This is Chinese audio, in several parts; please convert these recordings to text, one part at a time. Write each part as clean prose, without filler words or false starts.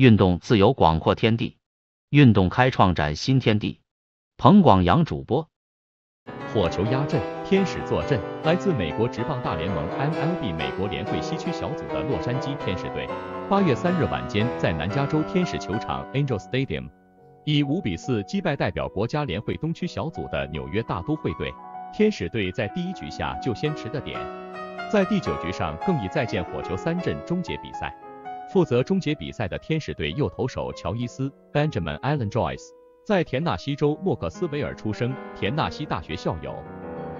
运动自由广阔天地，运动开创展新天地。彭广洋主播。火球压阵，天使坐镇。来自美国职棒大联盟 MLB 美国联会西区小组的洛杉矶天使队，8月3日晚间在南加州天使球场 Angel Stadium 以5-4击败代表国家联会东区小组的纽约大都会队。天使队在第一局下就先吃的点，在第9局上更以再见火球3振终结比赛。负责终结比赛的天使队右投手乔伊斯 Benjamin Allen Joyce 在田纳西州莫克斯维尔出生，田纳西大学校友，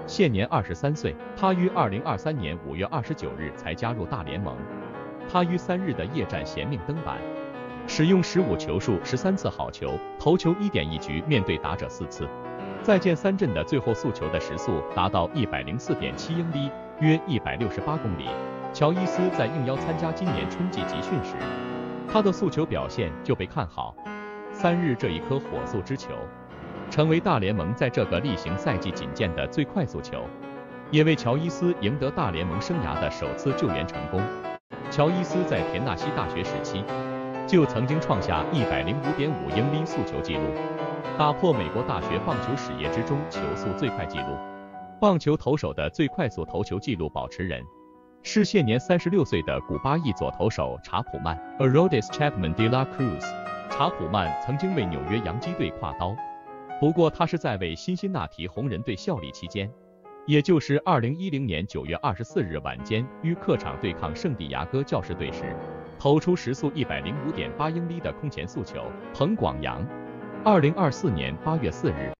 现年23岁。他于2023年5月29日才加入大联盟。他于3日的夜战嫌命登板，使用15球数13次好球，投球1.1局，面对打者4次。再见3振的最后诉求的时速达到 104.7 英里，约168公里。乔伊斯在应邀参加今年春季集训时，他的速球表现就被看好。3日这一颗火速之球，成为大联盟在这个例行赛季仅见的最快速球，也为乔伊斯赢得大联盟生涯的首次救援成功。乔伊斯在田纳西大学时期就曾经创下 105.5 英里速球纪录，打破美国大学棒球史业之中球速最快纪录。棒球投手的最快速投球纪录保持人是现年36岁的古巴裔左投手查普曼 Aroldis Chapman de la Cruz。 查普曼曾经为纽约洋基队挎刀，不过他是在为辛辛那提红人队效力期间，也就是2010年9月24日晚间于客场对抗圣地牙哥教士队时，投出时速 105.8 英里的空前速球。彭广洋，2024年8月4日。